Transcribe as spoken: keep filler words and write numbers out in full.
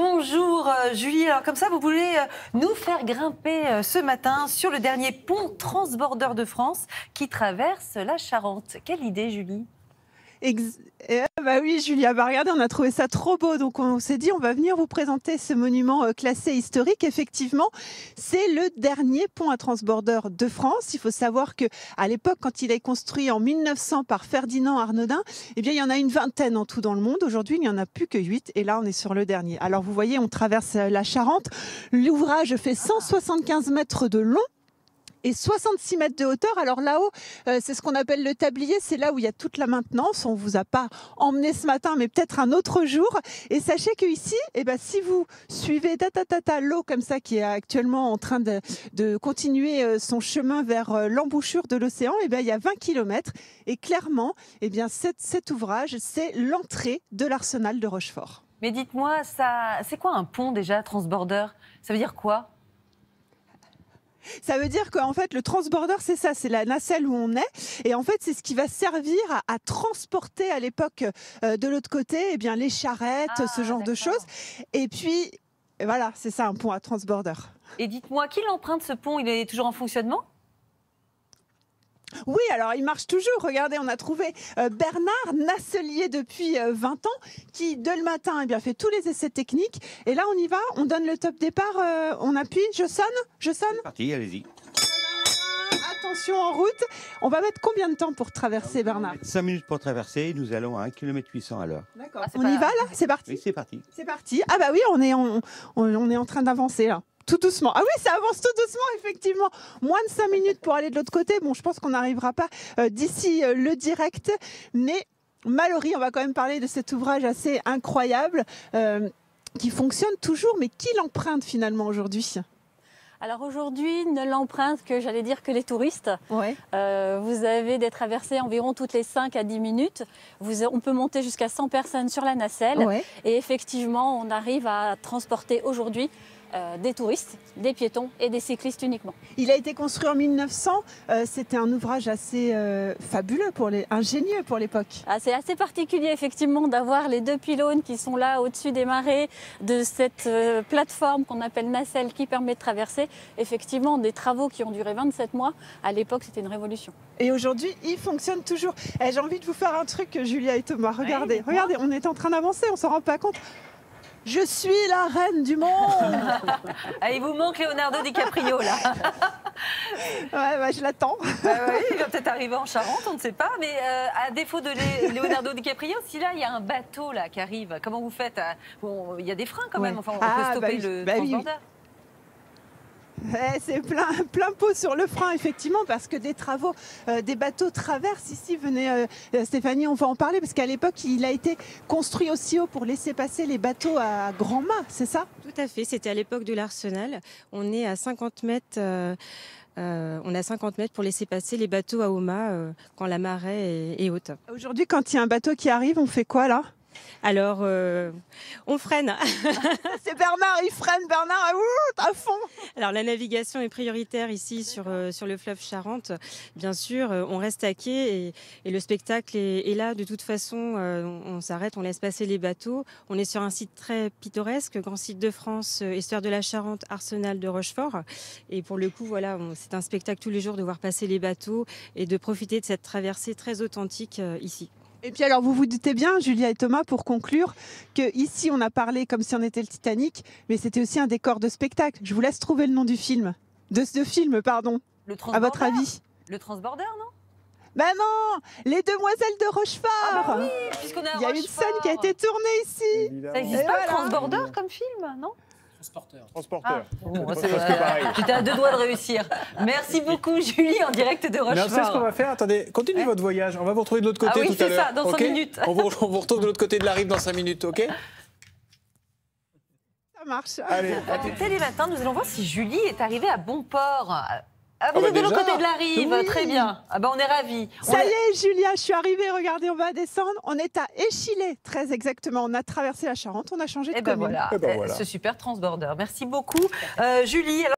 Bonjour Julie, alors comme ça vous voulez nous faire grimper ce matin sur le dernier pont transbordeur de France qui traverse la Charente. Quelle idée Julie ? Ex eh, bah oui Julia, bah regardez, on a trouvé ça trop beau, donc on s'est dit on va venir vous présenter ce monument euh, classé historique. Effectivement, c'est le dernier pont à transbordeur de France. Il faut savoir que à l'époque, quand il est construit en mille neuf cents par Ferdinand Arnodin, eh bien il y en a une vingtaine en tout dans le monde. Aujourd'hui, il n'y en a plus que huit et là on est sur le dernier. Alors vous voyez, on traverse la Charente. L'ouvrage fait cent soixante-quinze mètres de long et soixante-six mètres de hauteur. Alors là-haut, euh, c'est ce qu'on appelle le tablier. C'est là où il y a toute la maintenance. On ne vous a pas emmené ce matin, mais peut-être un autre jour. Et sachez qu'ici, eh ben, si vous suivez tatatata l'eau comme ça, qui est actuellement en train de, de continuer son chemin vers l'embouchure de l'océan, eh ben, il y a vingt kilomètres. Et clairement, eh bien, cet, cet ouvrage, c'est l'entrée de l'arsenal de Rochefort. Mais dites-moi, ça, c'est quoi un pont déjà, transbordeur? Ça veut dire quoi ? Ça veut dire qu'en fait, le transbordeur, c'est ça, c'est la nacelle où on est. Et en fait, c'est ce qui va servir à, à transporter à l'époque euh, de l'autre côté, eh bien, les charrettes, ah, ce genre de choses. Et puis, voilà, c'est ça un pont à transbordeur. Et dites-moi, qui l'emprunte ce pont? Il est toujours en fonctionnement? Oui, alors il marche toujours. Regardez, on a trouvé euh, Bernard, nacelier depuis euh, vingt ans, qui dès le matin eh bien, fait tous les essais techniques. Et là, on y va, on donne le top départ, euh, on appuie, je sonne, je sonne. C'est parti, allez-y. Attention en route. On va mettre combien de temps pour traverser, Bernard? cinq minutes pour traverser, nous allons à un kilomètre huit cents à l'heure. D'accord, ah, on pas... y va là? C'est parti? Oui, c'est parti. C'est parti. Ah bah oui, on est, on, on, on est en train d'avancer là. Tout doucement. Ah oui, ça avance tout doucement, effectivement. Moins de cinq minutes pour aller de l'autre côté. Bon, je pense qu'on n'arrivera pas euh, d'ici euh, le direct. Mais Mallory, on va quand même parler de cet ouvrage assez incroyable euh, qui fonctionne toujours, mais qui l'emprunte finalement aujourd'hui? Alors aujourd'hui, ne l'empruntent que, j'allais dire, que les touristes. Ouais. Euh, vous avez des traversées environ toutes les cinq à dix minutes. Vous, on peut monter jusqu'à cent personnes sur la nacelle. Ouais. Et effectivement, on arrive à transporter aujourd'hui Euh, des touristes, des piétons et des cyclistes uniquement. Il a été construit en mille neuf cents, euh, c'était un ouvrage assez euh, fabuleux, pour les, ingénieux pour l'époque. Ah, c'est assez particulier effectivement d'avoir les deux pylônes qui sont là au-dessus des marées, de cette euh, plateforme qu'on appelle nacelle qui permet de traverser. Effectivement, des travaux qui ont duré vingt-sept mois, à l'époque c'était une révolution. Et aujourd'hui, il fonctionne toujours. Eh, j'ai envie de vous faire un truc, Julia et Thomas, regardez, ouais, regardez, on est en train d'avancer, on ne s'en rend pas compte. Je suis la reine du monde. Ah, il vous manque Leonardo DiCaprio, là. Ouais, bah, je l'attends. Bah, oui, il va peut-être arriver en Charente, on ne sait pas. Mais euh, à défaut de Lé Leonardo DiCaprio, si là, il y a un bateau là, qui arrive, comment vous faites? Bon, il y a des freins quand même, ouais. Enfin, on ah, peut stopper bah, le bah, transbordeur. Oui. Eh, c'est plein, plein pot sur le frein, effectivement, parce que des travaux, euh, des bateaux traversent ici. Venez, euh, Stéphanie, on va en parler, parce qu'à l'époque, il a été construit aussi haut pour laisser passer les bateaux à grands mâts, c'est ça? Tout à fait, c'était à l'époque de l'Arsenal. On est à cinquante mètres, euh, euh, on a cinquante mètres pour laisser passer les bateaux à haut mât euh, quand la marée est, est haute. Aujourd'hui, quand il y a un bateau qui arrive, on fait quoi là? Alors, euh, on freine. C'est Bernard, il freine, Bernard, à fond. Alors, la navigation est prioritaire ici sur, euh, sur le fleuve Charente. Bien sûr, euh, on reste à quai et, et le spectacle est, est là. De toute façon, euh, on, on s'arrête, on laisse passer les bateaux. On est sur un site très pittoresque, grand site de France, euh, histoire de la Charente, arsenal de Rochefort. Et pour le coup, voilà, c'est un spectacle tous les jours de voir passer les bateaux et de profiter de cette traversée très authentique euh, ici. Et puis alors, vous vous doutez bien, Julia et Thomas, pour conclure, qu'ici, on a parlé comme si on était le Titanic, mais c'était aussi un décor de spectacle. Je vous laisse trouver le nom du film. De ce film, pardon. Le à votre avis? Le transborder, non? Ben non, Les Demoiselles de Rochefort. Ah bah oui, puisqu'on est à Rochefort. Il y a une scène qui a été tournée ici. Ça n'existe pas, voilà. Le transborder comme film, non? Transporteur. Transporteur. Ah, bon, euh, j'étais à deux doigts de réussir. Merci beaucoup, Julie, en direct de Rochefort. C'est ce qu'on va faire. Attendez, continuez eh votre voyage. On va vous retrouver de l'autre côté ah oui, tout à l'heure. Ah oui, c'est ça, dans okay cinq minutes. On vous, on vous retrouve de l'autre côté de la rive dans cinq minutes, ok? Ça marche. Allez. Euh, Télématin, nous allons voir si Julie est arrivée à bon port. Ah, vous ah bah êtes déjà de l'autre côté de la rive, oui. Très bien. Ah bah on est ravis. Ça on y est, est, Julia, je suis arrivée. Regardez, on va descendre. On est à Échilée, très exactement. On a traversé la Charente, on a changé de et commune. Bah voilà. Et bah voilà, ce super transbordeur. Merci beaucoup, euh, Julie. Alors...